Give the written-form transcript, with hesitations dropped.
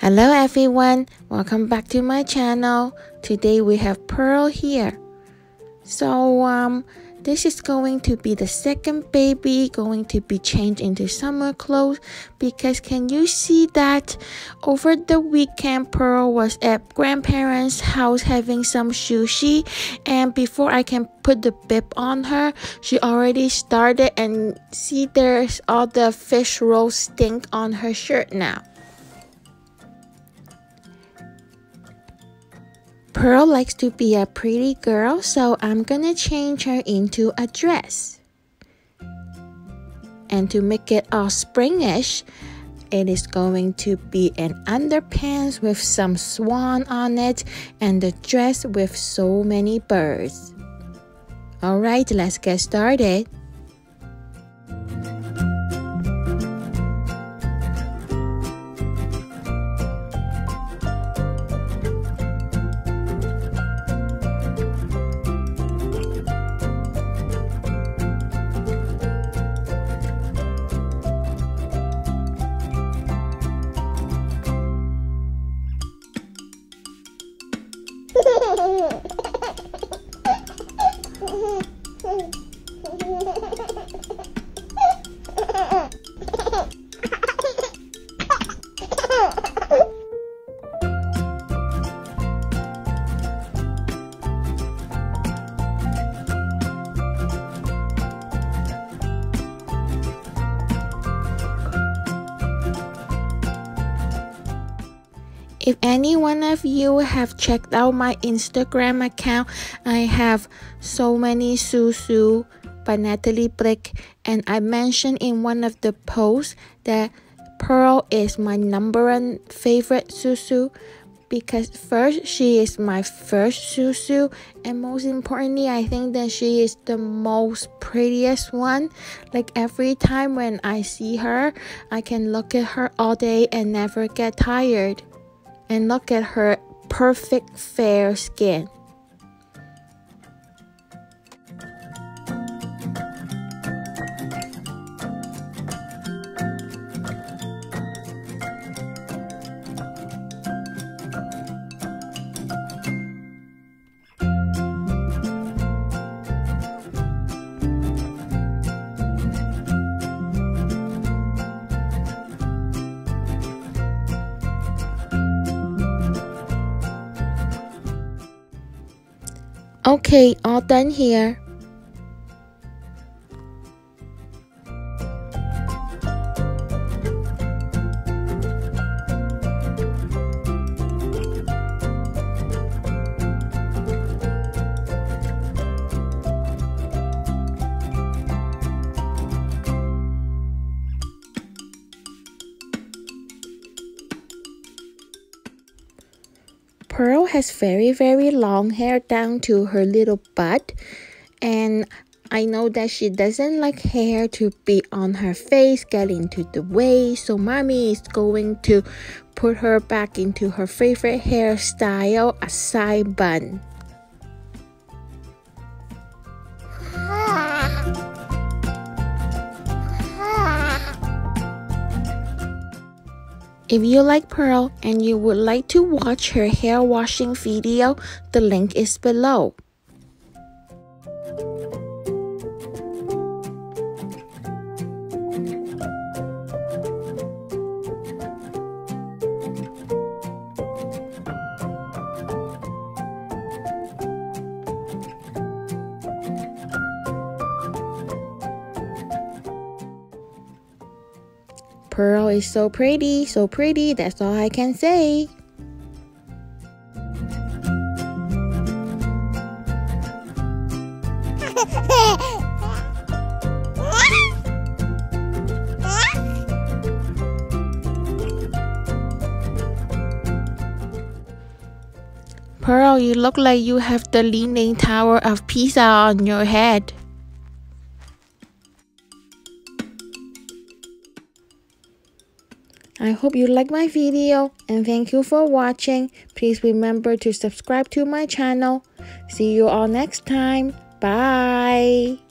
Hello everyone, welcome back to my channel. Today we have Pearl here. So this is going to be the second baby going to be changed into summer clothes, because can you see that over the weekend Pearl was at grandparents' house having some sushi, and before I can put the bib on her, she already started and see there's all the fish roll stink on her shirt now. Pearl likes to be a pretty girl, so I'm gonna change her into a dress. And to make it all springish, it is going to be an underpants with some swan on it and the dress with so many birds. Alright, let's get started. If any one of you have checked out my Instagram account, I have so many Sue Sue by Natali Blick, and I mentioned in one of the posts that Pearl is my #1 favorite Sue Sue, because first, she is my first Sue Sue, and most importantly, I think that she is the most prettiest one. Like every time when I see her, I can look at her all day and never get tired. And look at her perfect fair skin. Okay, all done here. Pearl has very long hair down to her little butt, and I know that she doesn't like hair to be on her face, get into the way, so mommy is going to put her back into her favorite hairstyle, a side bun. If you like Pearl and you would like to watch her hair washing video, the link is below. Pearl is so pretty, that's all I can say. Pearl, you look like you have the Leaning Tower of Pisa on your head. I hope you like my video, and thank you for watching. Please remember to subscribe to my channel. See you all next time. Bye.